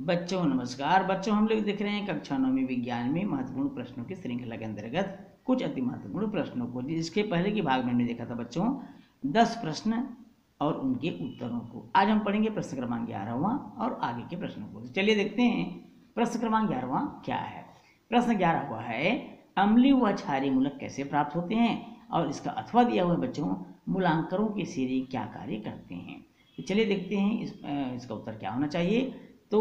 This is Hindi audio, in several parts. बच्चों नमस्कार। बच्चों हम लोग देख रहे हैं कक्षा 9वीं विज्ञान में महत्वपूर्ण प्रश्नों की श्रृंखला के अंतर्गत कुछ अति महत्वपूर्ण प्रश्नों को, जिसके पहले के भाग में हमने देखा था बच्चों 10 प्रश्न और उनके उत्तरों को। आज हम पढ़ेंगे प्रश्न क्रमांक 11वां और आगे के प्रश्नों को। चलिए देखते हैं प्रश्न क्रमांक 11वां क्या है। प्रश्न 11 हुआ है, अम्लीय व क्षारीय मूलक कैसे प्राप्त होते हैं और इसका अथवा दिया हुआ बच्चों मूलांकरों की सीरी क्या कार्य करते हैं। तो चलिए देखते हैं इसका उत्तर क्या होना चाहिए। तो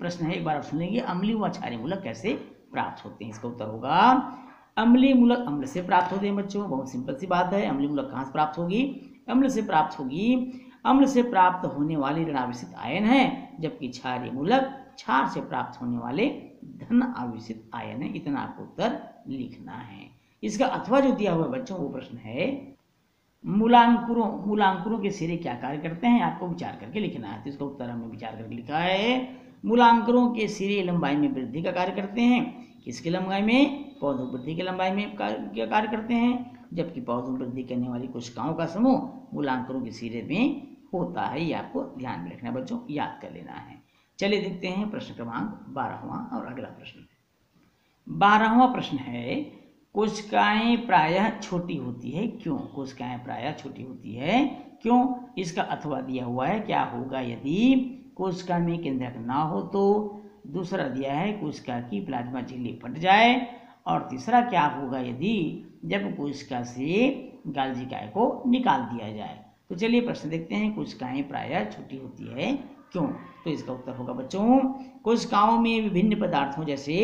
प्रश्न है, एक बार आप सुन लेंगे, अम्लीय व क्षारीय मूलक कैसे प्राप्त होते हैं। इसका उत्तर होगा अम्लीय मूलक अम्ल से प्राप्त होते हैं। बच्चों बहुत सिंपल सी बात है, अम्लीय मूलक कहाँ से प्राप्त होगी, अम्ल से प्राप्त होगी। अम्ल से प्राप्त होने वाले ऋणावेशित आयन है, जबकि क्षारीय मूलक क्षार से प्राप्त होने वाले धन आवेशित आयन है। इतना आपको उत्तर लिखना है। इसका अथवा जो दिया हुआ बच्चों वो प्रश्न है, मूलांकुरों के सिरे क्या कार्य करते हैं, आपको विचार करके लिखना है। तो इसका उत्तर हमने विचार करके लिखा है, मूलांकुरों के सिरे लंबाई में वृद्धि का कार्य करते हैं। किसकी लंबाई में, पौधों वृद्धि की लंबाई में क्या कार्य करते हैं, जबकि पौधों वृद्धि करने वाली कोशिकाओं का समूह मूलांकुरों के सिरे में होता है। ये आपको ध्यान में रखना है बच्चों, याद कर लेना है। चलिए देखते हैं प्रश्न क्रमांक 12वां और अगला प्रश्न। 12वां प्रश्न है, कोशिकाएं प्रायः छोटी होती है क्यों। कोशिकाएं प्रायः छोटी होती है क्यों। इसका अथवा दिया हुआ है, क्या होगा यदि कोशिका में केंद्रक ना हो तो। दूसरा दिया है, कोशिका की प्लाज्मा झिल्ली फट जाए। और तीसरा, क्या होगा यदि जब कोशिका से गाल्जिकाए को निकाल दिया जाए। तो चलिए प्रश्न देखते हैं, कोशिकाएं प्रायः छोटी होती है क्यों। तो इसका उत्तर होगा बच्चों, कोशिकाओं में विभिन्न पदार्थों जैसे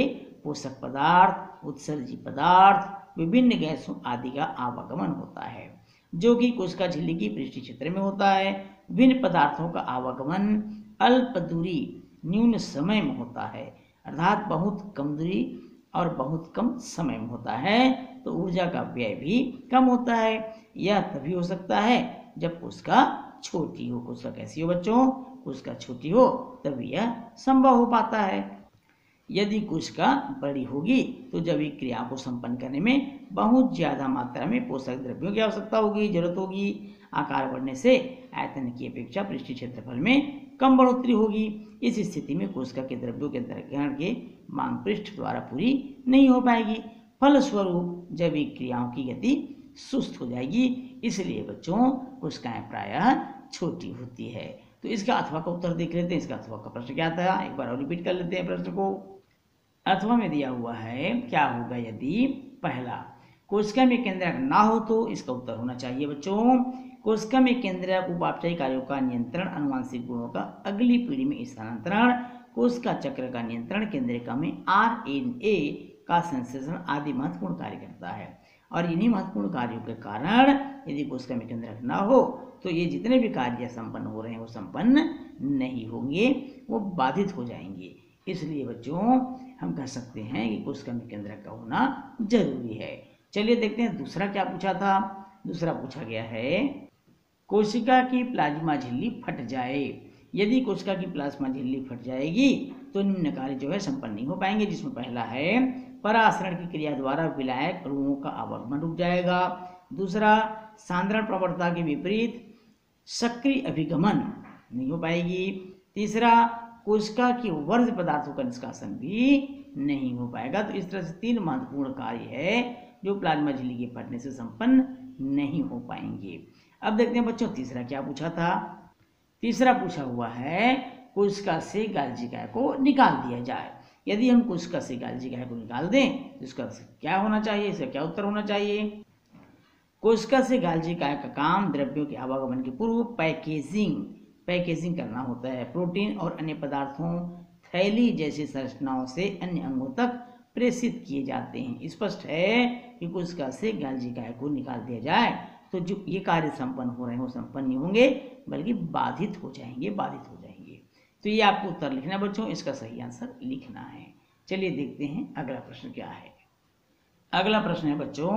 पोषक पदार्थ, उत्सर्जी पदार्थ, विभिन्न गैसों आदि का आवागमन होता है, जो कि कोशिका झिल्ली की पृष्ठीय क्षेत्र में होता है। विभिन्न पदार्थों का आवागमन अल्प दूरी न्यून समय में होता है, अर्थात बहुत कम दूरी और बहुत कम समय में होता है। तो ऊर्जा का व्यय भी कम होता है। यह तभी हो सकता है जब कोशिका छोटी हो। कोशिका कैसी हो बच्चों, कोशिका छोटी हो तभी यह संभव हो पाता है। यदि कोशिका बड़ी होगी तो जैविक क्रिया को संपन्न करने में बहुत ज़्यादा मात्रा में पोषक द्रव्यों की आवश्यकता होगी, जरूरत होगी। आकार बढ़ने से आयतन की अपेक्षा पृष्ठीय क्षेत्रफल में कम बढ़ोतरी होगी। इस स्थिति में कोशिका के द्रव्यों के ग्रहण की मांग पृष्ठ द्वारा पूरी नहीं हो पाएगी। फलस्वरूप जैविक क्रियाओं की गति सुस्त हो जाएगी। इसलिए बच्चों कोशिकाएं प्रायः छोटी होती है। तो इसका अथवा का उत्तर देख लेते हैं। इसका अथवा का प्रश्न क्या था, एक बार और रिपीट कर लेते हैं प्रश्न को। अथवा में दिया हुआ है, क्या होगा यदि पहला, कोशिका में केंद्रक ना हो तो। इसका उत्तर होना चाहिए बच्चों, कोशिका में केंद्रक उपापचयी कार्यों का नियंत्रण, अनुवांशिक गुणों का अगली पीढ़ी में स्थानांतरण, कोशिका चक्र का नियंत्रण, केंद्रिका में RNA का संश्लेषण आदि महत्वपूर्ण कार्य करता है। और इन्हीं महत्वपूर्ण कार्यों के कारण यदि कोशिका में केंद्रक ना हो तो ये जितने भी कार्य संपन्न हो रहे हैं वो संपन्न नहीं होंगे, वो बाधित हो जाएंगे। इसलिए बच्चों हम कह सकते हैं कि कोशिका में केंद्रक का होना जरूरी है। चलिए देखते हैं दूसरा क्या पूछा था। दूसरा पूछा गया है, कोशिका की प्लाज्मा झिल्ली फट जाए। यदि कोशिका की प्लाज्मा झिल्ली फट जाएगी तो निम्न कार्य जो है संपन्न नहीं हो पाएंगे, जिसमें पहला है, परासरण की क्रिया द्वारा विलायक अणुओं का आवागमन रुक जाएगा। दूसरा, सांद्रण प्रवणता के विपरीत सक्रिय अभिगमन नहीं हो पाएगी। तीसरा, कोशिका के वर्ज्य पदार्थों का निष्कासन भी नहीं हो पाएगा। तो इस तरह से तीन महत्वपूर्ण कार्य है जो प्लाज्मा झिल्ली के फटने से संपन्न नहीं हो पाएंगे। अब देखते हैं बच्चों तीसरा क्या पूछा था। तीसरा पूछा हुआ है, कोशिका से गाल्जिकाए को निकाल दिया जाए। यदि हम कोशिका से गाल्जिकाए को निकाल दें तो इसका क्या होना चाहिए, इसका क्या उत्तर होना चाहिए। कोशिका से गाल्जिकाए का काम द्रव्यों के आवागमन के पूर्व पैकेजिंग करना होता है। प्रोटीन और अन्य पदार्थों, थैली जैसी संरचनाओं से अन्य अंगों तक प्रेषित किए जाते हैं। स्पष्ट है कि कोशिका से गाल्जिकाए को निकाल दिया जाए तो जो ये कार्य संपन्न हो रहे हैं वो संपन्न नहीं होंगे, बल्कि बाधित हो जाएंगे। तो ये आपको उत्तर लिखना है बच्चों, इसका सही आंसर लिखना है। चलिए देखते हैं अगला प्रश्न क्या है। अगला प्रश्न है बच्चों,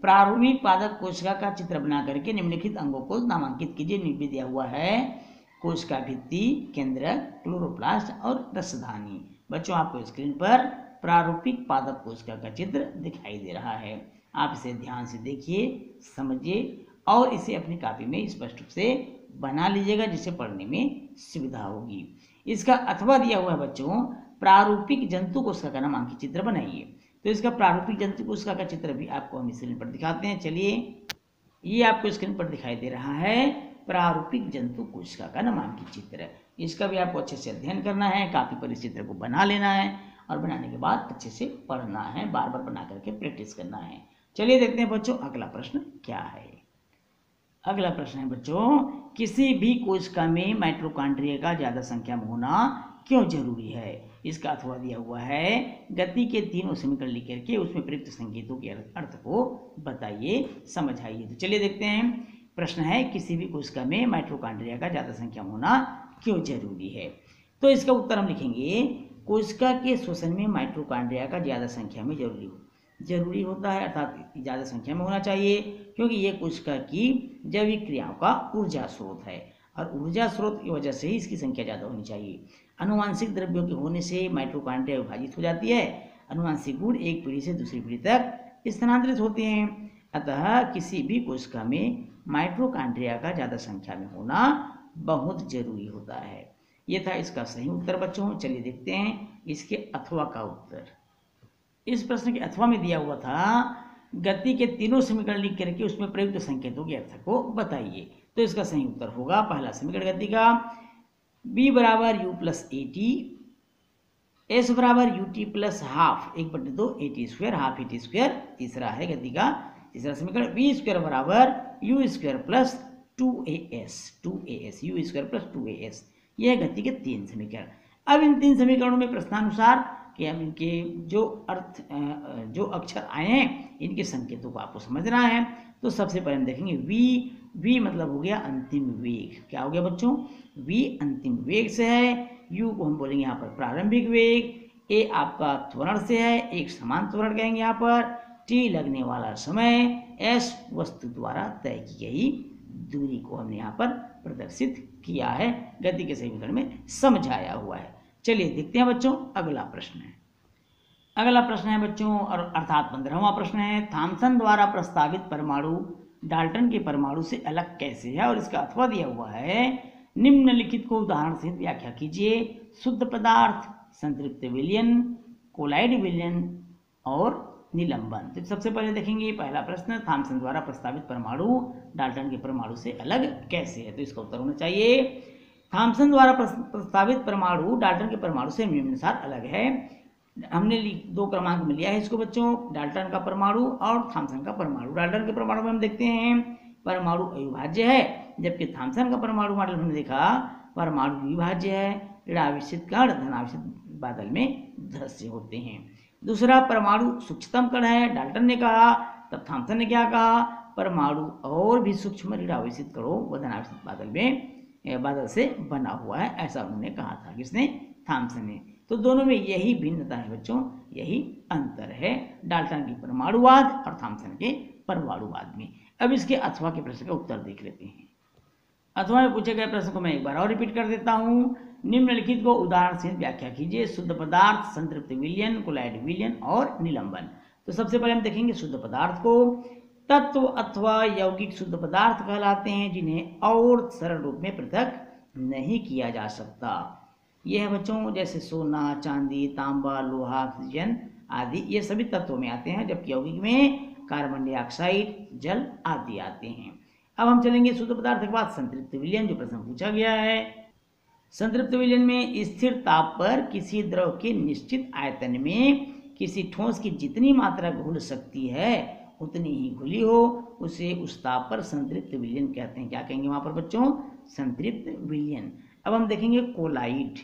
प्रारूपिक पादक कोशिका का चित्र बना करके निम्नलिखित अंगों को नामांकित कीजिए। निम्न दिया हुआ है, कोशिका भित्ति, केंद्रक, क्लोरोप्लास्ट और रसधानी। बच्चों आपको स्क्रीन पर प्रारूपिक पादक कोशिका का चित्र दिखाई दे रहा है। आप इसे ध्यान से देखिए, समझिए और इसे अपनी कॉपी में स्पष्ट रूप से बना लीजिएगा, जिसे पढ़ने में सुविधा होगी। इसका अथवा दिया हुआ है बच्चों प्रारूपिक जंतु कोशिका का नाम आंकी चित्र बनाइए। तो इसका प्रारूपिक जंतु कोशिका का चित्र भी आपको हम स्क्रीन पर दिखाते हैं। चलिए ये आपको स्क्रीन पर दिखाई दे रहा है प्रारूपिक जंतु कोशिका का नामांकित चित्र। इसका भी आपको अच्छे से अध्ययन करना है, कापी पर इस चित्र को बना लेना है और बनाने के बाद अच्छे से पढ़ना है, बार बार बना करके प्रैक्टिस करना है। चलिए देखते हैं बच्चों अगला प्रश्न क्या है। अगला प्रश्न है बच्चों किसी भी कोशिका में माइटोकांड्रिया का ज़्यादा संख्या में होना क्यों जरूरी है। इसका अथवा दिया हुआ है गति के तीनों समीकरण लिख करके उसमें प्रयुक्त संकेतों के अर्थ को बताइए समझाइए। तो चलिए देखते हैं प्रश्न है किसी भी कोशिका में माइटोकांड्रिया का ज़्यादा संख्या में होना क्यों जरूरी है। तो इसका उत्तर हम लिखेंगे कोशिका के श्वसन में माइटोकांड्रिया का ज़्यादा संख्या में जरूरी होता है, अर्थात ज़्यादा संख्या में होना चाहिए क्योंकि ये कोशिका की जैविक क्रियाओं का ऊर्जा स्रोत है और ऊर्जा स्रोत की वजह से ही इसकी संख्या ज़्यादा होनी चाहिए। अनुवांशिक द्रव्यों के होने से माइटोकांड्रिया विभाजित हो जाती है, अनुवांशिक गुण एक पीढ़ी से दूसरी पीढ़ी तक स्थानांतरित होते हैं। अतः किसी भी कोशिका में माइटोकांड्रिया का ज़्यादा संख्या में होना बहुत जरूरी होता है। ये था इसका सही उत्तर बच्चों। चलिए देखते हैं इसके अथवा का उत्तर। इस प्रश्न के अथवा में दिया हुआ था गति के तीनों समीकरण लिख करके उसमें प्रयुक्त संकेतों के अर्थ को बताइए। तो इसका सही उत्तर होगा पहला समीकरण गति का B = U + AT, S = UT + ½ 1/2 AT² ½ AT² तीसरा है गति का तीसरा समीकरण। V² = U² + 2AS यह है गति के तीन समीकरण। अब इन तीन समीकरणों में प्रश्नानुसार कि हम इनके जो अक्षर आए हैं इनके संकेतों को आपको समझना है। तो सबसे पहले हम देखेंगे V मतलब हो गया अंतिम वेग। क्या हो गया बच्चों, V अंतिम वेग से है। U को हम बोलेंगे यहाँ पर प्रारंभिक वेग। A आपका त्वरण से है, एक समान त्वरण कहेंगे यहाँ पर। T लगने वाला समय। S वस्तु द्वारा तय की गई दूरी को हमने यहाँ पर प्रदर्शित किया है, गति के समीकरण में समझाया हुआ है। चलिए देखते हैं बच्चों अगला प्रश्न है। अगला प्रश्न है बच्चों और अर्थात 15वां प्रश्न है थॉमसन द्वारा प्रस्तावित परमाणु डाल्टन के परमाणु से अलग कैसे है। और इसका अथवा दिया हुआ है निम्नलिखित को उदाहरण सहित व्याख्या कीजिए। शुद्ध पदार्थ, संतृप्त विलयन, कोलाइड विलयन और निलंबन। तो सबसे पहले देखेंगे पहला प्रश्न थॉमसन द्वारा प्रस्तावित परमाणु डाल्टन के परमाणु से अलग कैसे है। तो इसका उत्तर होना चाहिए थॉमसन द्वारा प्रस्तावित परमाणु डाल्टन के परमाणु से निम्नानुसार अलग है। हमने 2 क्रमांक में लिया है इसको बच्चों, डाल्टन का परमाणु और थॉमसन का परमाणु। डाल्टन के परमाणु में हम देखते हैं परमाणु अविभाज्य है, जबकि थॉमसन का परमाणु मॉडल हमने देखा परमाणु विभाज्य है। ऋणावेशित कण धनावेशित बादल में दृश्य होते हैं। दूसरा परमाणु सूक्ष्मतम कण है डाल्टन ने कहा, तब थॉमसन ने क्या कहा परमाणु और भी सूक्ष्म ऋणावेशित कणों व धनावेशित बादल से बना हुआ है, ऐसा उन्होंने कहा था किसने, थॉमसन ने। तो दोनों में यही भिन्नता है बच्चों, यही अंतर है डाल्टन के परमाणुवाद और थॉमसन के परमाणुवाद में। अब इसके अथवा के प्रश्न का उत्तर देख लेते हैं। अथवा में पूछे गए प्रश्न को मैं एक बार और रिपीट कर देता हूँ। निम्नलिखित को उदाहरण से व्याख्या कीजिए। शुद्ध पदार्थ, संतृप्त विलयन, कोलाइड विलयन और निलंबन। तो सबसे पहले हम देखेंगे शुद्ध पदार्थ को। तत्व अथवा यौगिक शुद्ध पदार्थ कहलाते हैं जिन्हें और सरल रूप में पृथक नहीं किया जा सकता। यह है बच्चों जैसे सोना, चांदी, तांबा, लोहा, ऑक्सीजन आदि, ये सभी तत्वों में आते हैं, जबकि यौगिक में कार्बन डाइऑक्साइड, जल आदि आते हैं। अब हम चलेंगे शुद्ध पदार्थ के बाद संतृप्त विलयन, जो प्रश्न पूछा गया है। संतृप्त विलयन में स्थिर ताप पर किसी द्रव के निश्चित आयतन में किसी ठोस की जितनी मात्रा घुल सकती है उतनी ही घुली हो उसे उस ताप पर संतृप्त विलयन कहते हैं। क्या कहेंगे वहाँ पर बच्चों, संतृप्त विलयन। अब हम देखेंगे कोलाइड।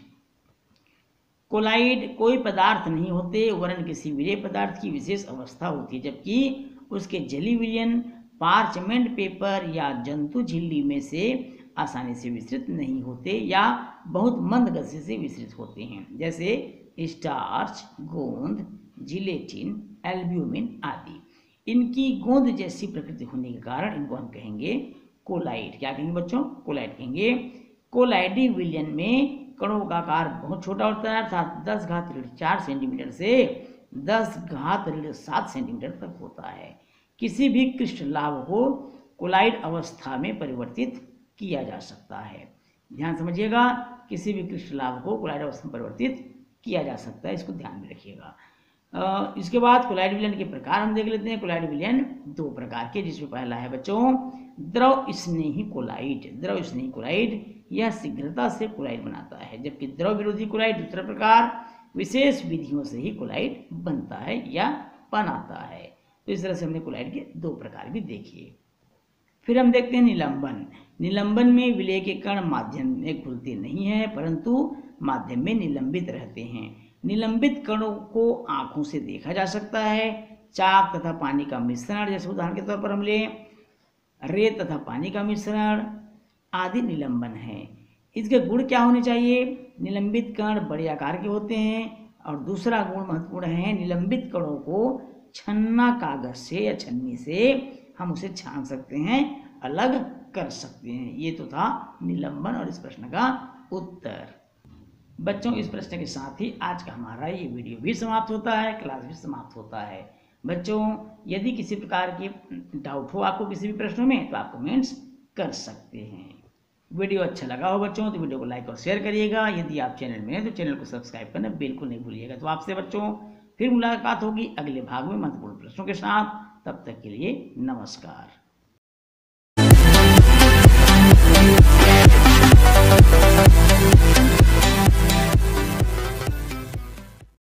कोलाइड कोई पदार्थ नहीं होते वरन किसी विलेय पदार्थ की विशेष अवस्था होती है, जबकि उसके जलीय विलयन पार्चमेंट पेपर या जंतु झिल्ली में से आसानी से विसृत नहीं होते या बहुत मंद गति से विसृत होते हैं, जैसे स्टार्च, गोंद, जिलेटिन, एल्ब्यूमिन आदि। इनकी गोंद जैसी प्रकृति होने के कारण इनको हम कहेंगे कोलाइड। क्या कहेंगे बच्चों, कोलाइड कहेंगे। कोलाइडी विलयन में कणों का आकार बहुत छोटा होता है, अर्थात 10⁻⁴ सेंटीमीटर से 10⁻⁷ सेंटीमीटर तक होता है। किसी भी क्रिस्टलाभ को कोलाइड अवस्था में परिवर्तित किया जा सकता है। ध्यान समझिएगा किसी भी कृष्ण लाभ को कोलाइड अवस्था में परिवर्तित किया जा सकता है, इसको ध्यान में रखिएगा। इसके बाद कोलाइड विलयन के प्रकार हम देख लेते हैं। कोलाइड विलयन दो प्रकार के, जिसमें पहला है बच्चों द्रव स्नेही कोलाइड। द्रव स्नेही कोलाइड यह शीघ्रता से कोलाइड बनाता है, जबकि द्रव विरोधी कोलाइड दूसरा प्रकार विशेष विधियों से ही कोलाइड बनता है या बनाता है। तो इस तरह से हमने कोलाइड के दो प्रकार भी देखे। फिर हम देखते हैं निलंबन। निलंबन में विलय के कण माध्यम में घुलते नहीं है, परंतु माध्यम में निलंबित रहते हैं। निलंबित कणों को आंखों से देखा जा सकता है। चाक तथा पानी का मिश्रण, जैसे उदाहरण के तौर पर हम लें रेत तथा पानी का मिश्रण आदि निलंबन है। इसके गुण क्या होने चाहिए? निलंबित कण बड़े आकार के होते हैं। और दूसरा गुण महत्वपूर्ण है, निलंबित कणों को छन्ना कागज से या छन्नी से हम उसे छान सकते हैं, अलग कर सकते हैं। ये तो था निलंबन और इस प्रश्न का उत्तर। बच्चों इस प्रश्न के साथ ही आज का हमारा ये वीडियो भी समाप्त होता है, क्लास भी समाप्त होता है। बच्चों यदि किसी प्रकार के डाउट हो आपको किसी भी प्रश्न में, तो आप कमेंट्स कर सकते हैं। वीडियो अच्छा लगा हो बच्चों तो वीडियो को लाइक और शेयर करिएगा। यदि आप चैनल में हैं तो चैनल को सब्सक्राइब करना बिल्कुल नहीं भूलिएगा। तो आपसे बच्चों फिर मुलाकात होगी अगले भाग में महत्वपूर्ण प्रश्नों के साथ। तब तक के लिए नमस्कार।